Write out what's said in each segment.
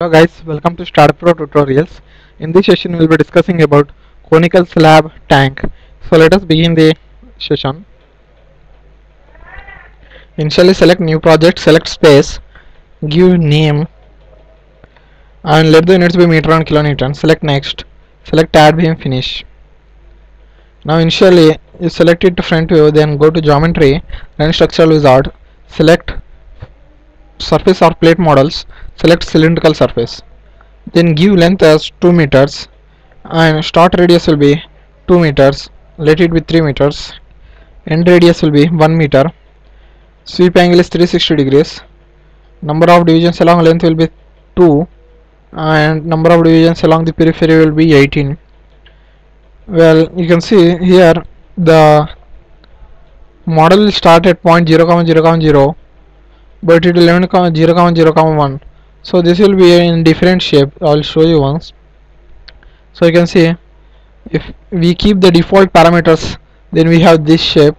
Hello guys, welcome to Start Pro Tutorials. In this session we will be discussing about conical slab tank. So let us begin the session. Initially select new project, select space, give name and let the units be meter and kilonewton. Select next, select add beam finish. Now initially you select it to front view, then go to geometry, then structural wizard, select surface or plate models, select cylindrical surface, then give length as 2 meters and start radius will be 2 meters, let it be 3 meters, end radius will be 1 meter, sweep angle is 360 degrees, number of divisions along length will be 2 and number of divisions along the periphery will be 18. Well, you can see here the model will start at point 0,0,0, but it will end 0,0,0,1. So this will be in different shape. I'll show you once. So you can see if we keep the default parameters, then we have this shape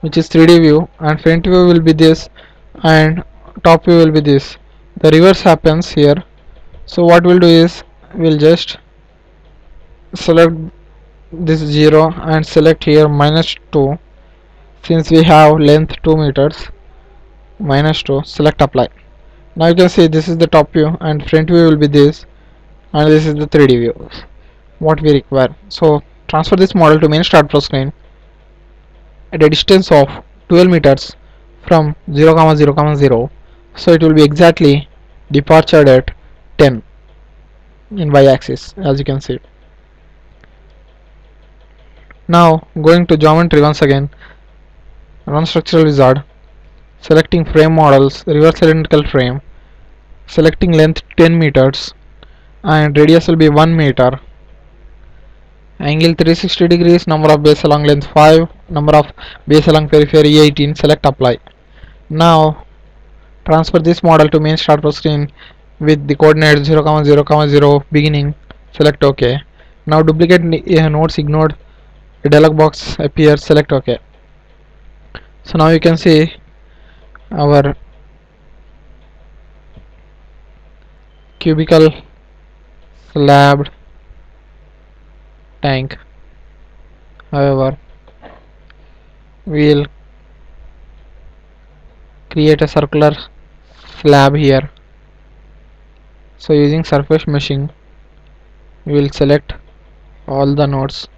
which is 3D view, and front view will be this and top view will be this. The reverse happens here. So what we'll do is we'll just select this 0 and select here -2, since we have length 2 meters. -2, select apply. Now you can see this is the top view and front view will be this, and this is the 3D view what we require. So transfer this model to main Start Pro screen at a distance of 12 meters from 0,0,0. So it will be exactly departure at 10 in y axis, as you can see. Now going to geometry once again, run structural wizard, selecting frame models, reverse cylindrical frame, selecting length 10 meters and radius will be 1 meter, angle 360 degrees, number of base along length 5, number of base along periphery 18, select apply. Now transfer this model to main Start Pro screen with the coordinates 0,0,0 beginning, select OK. Now duplicate nodes ignored, a dialog box appears, select OK. So now you can see our cubical slab tank. However, we'll create a circular slab here. So using surface meshing, we will select all the nodes.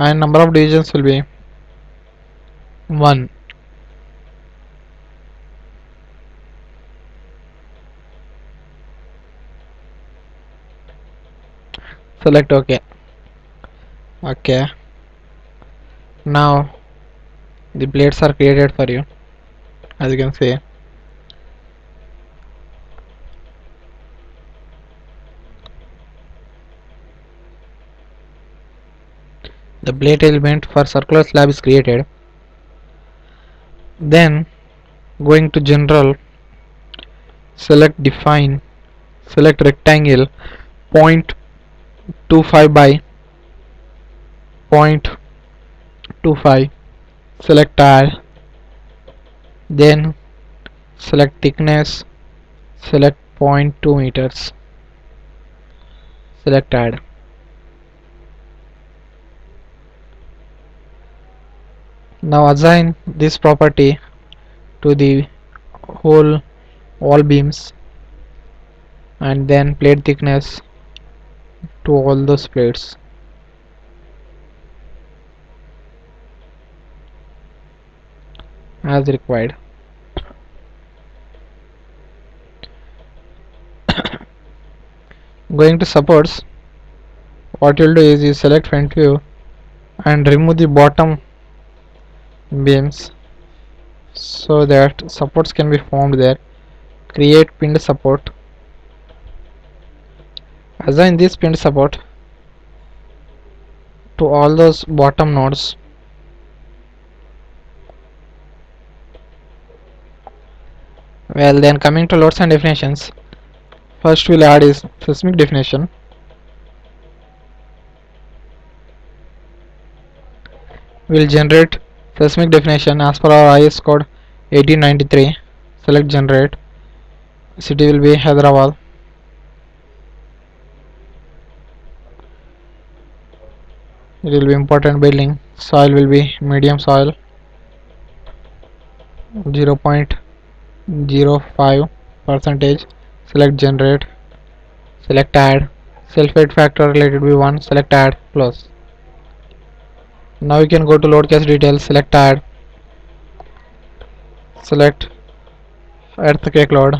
And number of divisions will be 1. Select OK. OK. Now the plates are created for you, as you can see. The plate element for circular slab is created. Then going to general, select define, select rectangle 0.25 by 0.25, select tile, then select thickness, select 0.2 meters, select add. Now assign this property to the whole all beams and then plate thickness to all those plates. As required. Going to supports, what you'll do is you select front view and remove the bottom beams so that supports can be formed there. Create pinned support, assign this pinned support to all those bottom nodes . Well, then coming to loads and definitions, First we'll add is seismic definition. We'll generate seismic definition as per our IS code 1893. Select generate. City will be Hyderabad. It will be important building. Soil will be medium soil, 0.05%. Select generate. Select add. Sulfate factor related to 1. Select add. Close. Now you can go to load case details. Select add. Select earthquake load.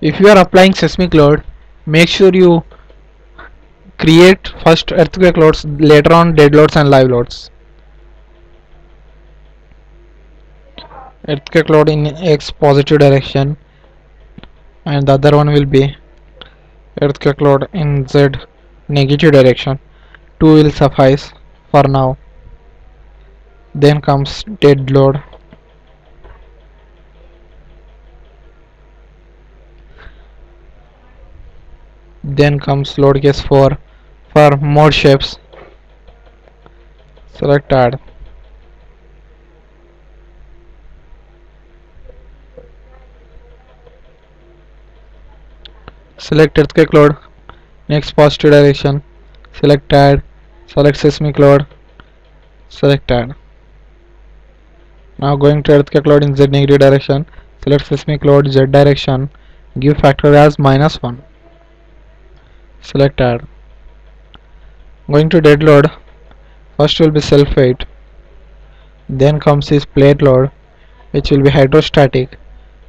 If you are applying seismic load, make sure you create first earthquake loads, later on dead loads and live loads. Earthquake load in X positive direction and the other one will be earthquake load in Z negative direction. 2 will suffice for now. Then comes dead load. Then comes load case 4 for more shapes. Select add. Select earthquake load, next positive direction. Select add. Select seismic load. Select add. Now going to earthquake load in Z negative direction. Select seismic load Z direction. Give factor as -1. Select add. Going to dead load. First will be sulfate. Then comes is plate load, which will be hydrostatic.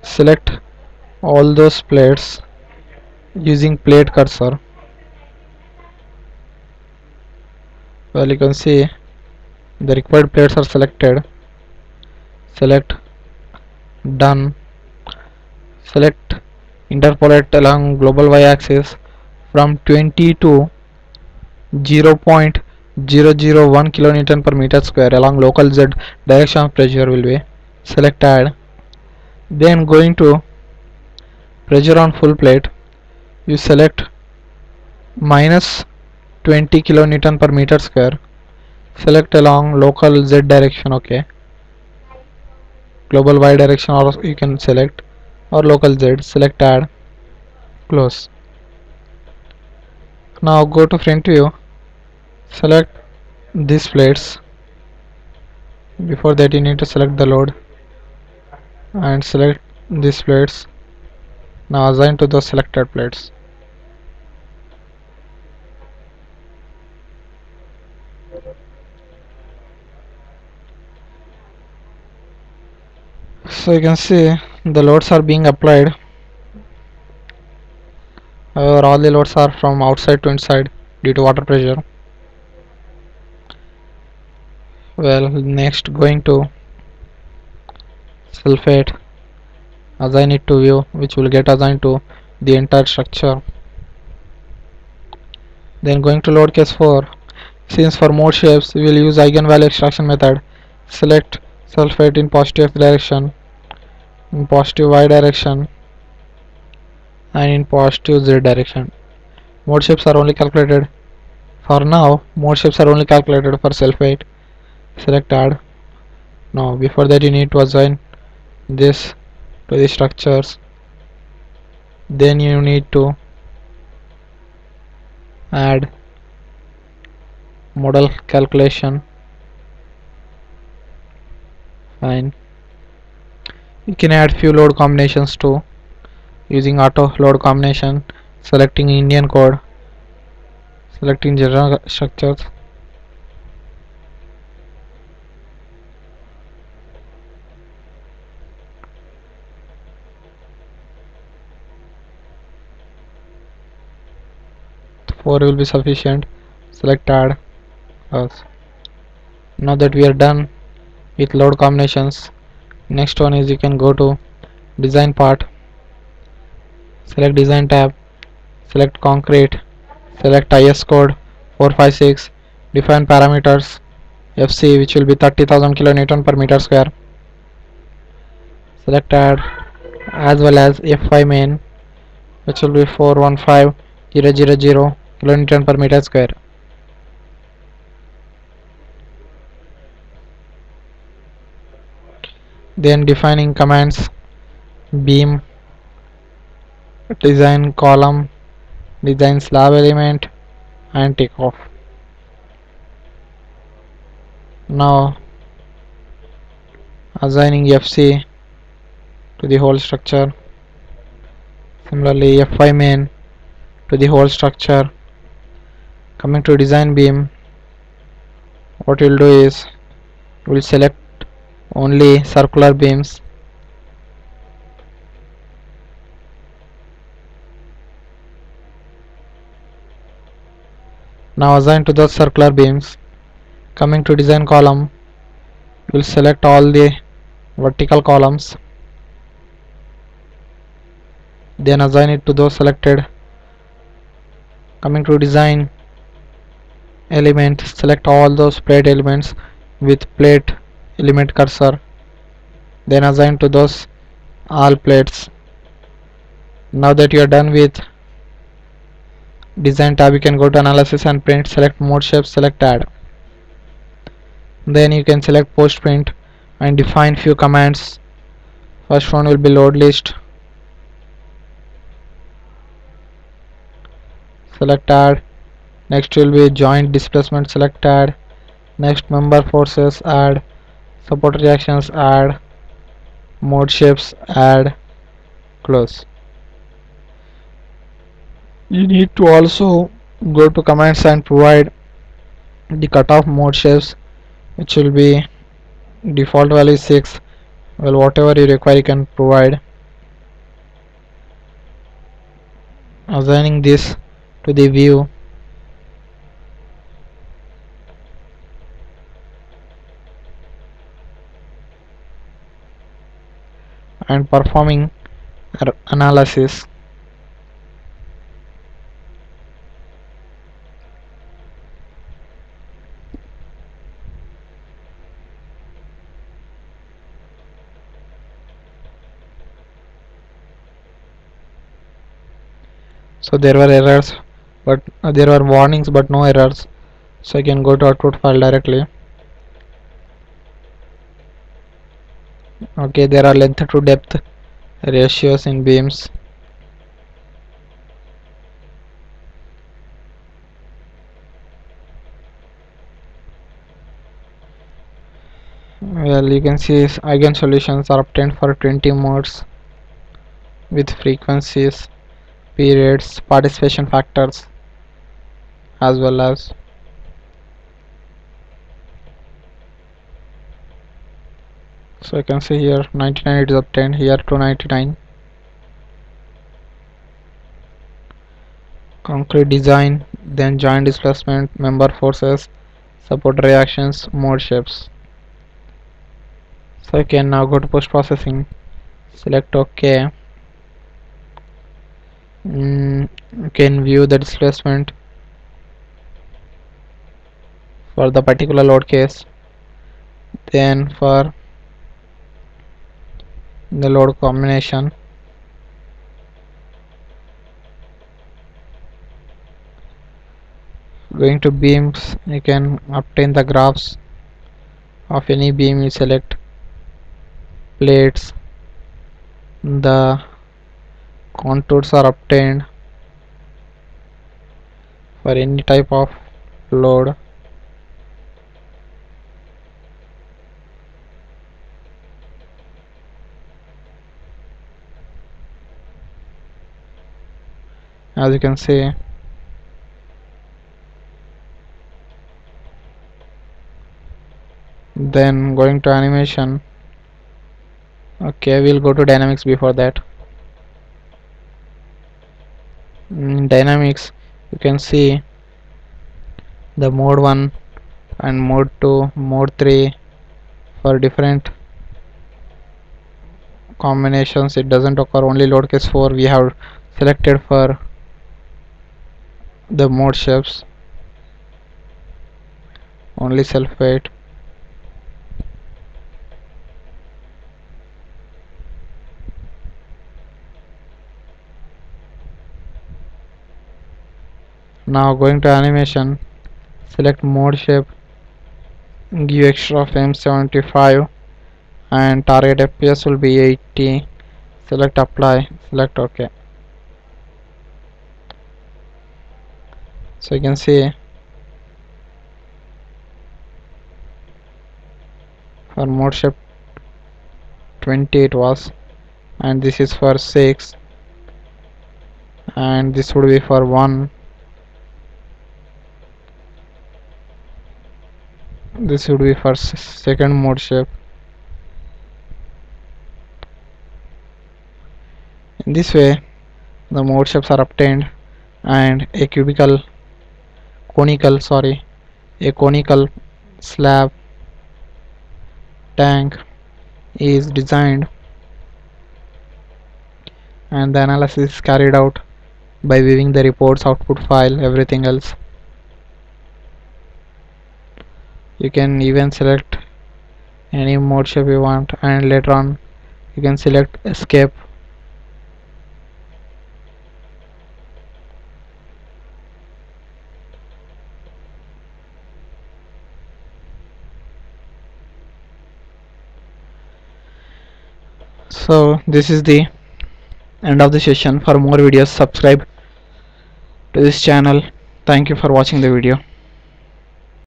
Select all those plates using plate cursor. Well, you can see the required plates are selected. Select done. Select interpolate along global y-axis from 20 to 0.001 kN/m² along local Z direction of pressure will be. Select add. Then going to pressure on full plate, you select -20 kN/m². Select along local Z direction. Okay, global Y direction, or you can select or local Z. Select add. Close. Now go to front view. Select these plates. Before that you need to select the load and select these plates. Now assign to the selected plates. So you can see the loads are being applied. However, all the loads are from outside to inside due to water pressure. Well, next going to sulfate. Assign it to view, which will get assigned to the entire structure. Then going to load case 4. Since for more shapes we will use eigenvalue extraction method. Select sulfate in positive direction, in positive Y direction and in positive Z direction. Mode shapes are only calculated for now. Mode shapes are only calculated for sulfate. Select add. Now before that you need to assign this to the structures. Then you need to add model calculation. Fine. You can add few load combinations too, using auto load combination, selecting Indian code, selecting general structures. Four will be sufficient. Select add. Now that we are done with load combinations, next one is you can go to design part. Select design tab. Select concrete. Select IS code 456. Define parameters FC, which will be 30,000 kN/m². Select add, as well as FY main which will be 415,000 kilonewton per meter square. Then defining commands: beam, design column, design slab element, and take off. Now assigning FC to the whole structure, similarly F5 main to the whole structure. Coming to design beam, what you will do is you will select only circular beams. Now assign to those circular beams. Coming to design column, you will select all the vertical columns, then assign it to those selected. Coming to design element, select all those plate elements with plate element cursor, then assign to those all plates. Now that you are done with design tab, you can go to analysis and print, select mode shape, select add. Then you can select post print and define few commands. First one will be load list, select add. Next will be joint displacement, select add. Next member forces, add. Support reactions, add. Mode shapes, add. Close. You need to also go to commands and provide the cutoff mode shapes, which will be default value 6. Well, whatever you require you can provide. Assigning this to the view, and performing our analysis. So there were errors, but there were warnings but no errors, so I can go to output file directly. Okay, there are length to depth ratios in beams. Well, you can see eigen solutions are obtained for 20 modes with frequencies, periods, participation factors, as well as so you can see here 99 it is obtained, here 299. Concrete design, then joint displacement, member forces, support reactions, mode shapes. So you can now go to post processing, select OK. You can view the displacement for the particular load case, then for the load combination, going to beams. You can obtain the graphs of any beam. You select plates, the contours are obtained for any type of load. As you can see, then going to animation. Okay, we'll go to dynamics before that. In dynamics, you can see the mode 1 and mode 2, mode 3 for different combinations. It doesn't occur, only load case 4 we have selected for the mode shapes, only self weight. Now going to animation, select mode shape, give extra frame 75 and target FPS will be 80. Select apply, select OK. So you can see for mode shape 20 it was, and this is for 6 and this would be for 1. This would be for second mode shape. In this way the mode shapes are obtained, and a conical slab tank is designed, and the analysis is carried out by viewing the reports, output file, everything else. You can even select any mode shape you want, and later on you can select escape. So this is the end of the session. For more videos, subscribe to this channel. Thank you for watching the video.